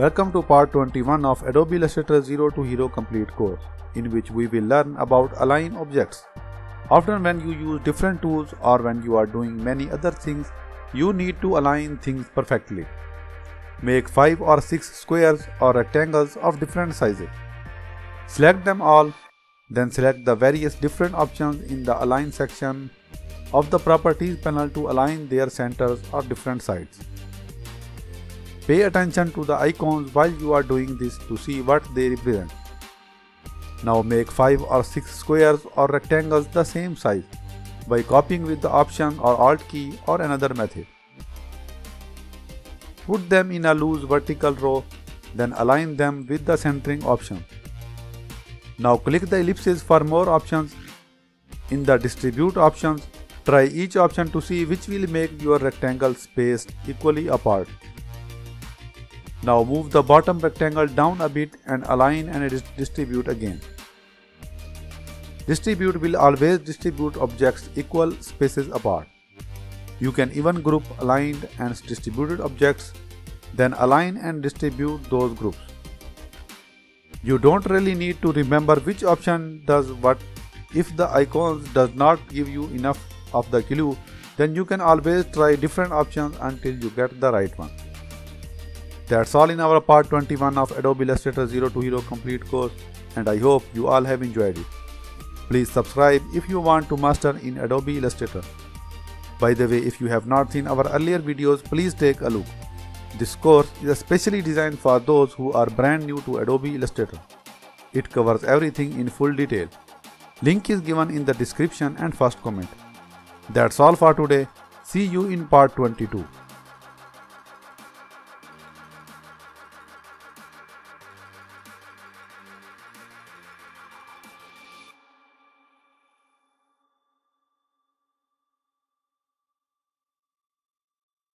Welcome to part 21 of Adobe Illustrator 0 to Hero complete course, in which we will learn about align objects. Often when you use different tools or when you are doing many other things, you need to align things perfectly. Make 5 or 6 squares or rectangles of different sizes. Select them all, then select the various different options in the align section of the properties panel to align their centers or different sides. Pay attention to the icons while you are doing this to see what they represent. Now make 5 or 6 squares or rectangles the same size by copying with the Option or Alt key or another method. Put them in a loose vertical row, then align them with the centering option. Now click the ellipses for more options. In the Distribute options, try each option to see which will make your rectangle spaced equally apart. Now move the bottom rectangle down a bit and align and distribute again. Distribute will always distribute objects equal spaces apart. You can even group aligned and distributed objects, then align and distribute those groups. You don't really need to remember which option does what. If the icons does not give you enough of the clue, then you can always try different options until you get the right one. That's all in our part 21 of Adobe Illustrator 0 to Hero complete course, and I hope you all have enjoyed it. Please subscribe if you want to master in Adobe Illustrator. By the way, if you have not seen our earlier videos, please take a look. This course is especially designed for those who are brand new to Adobe Illustrator. It covers everything in full detail. Link is given in the description and first comment. That's all for today. See you in part 22.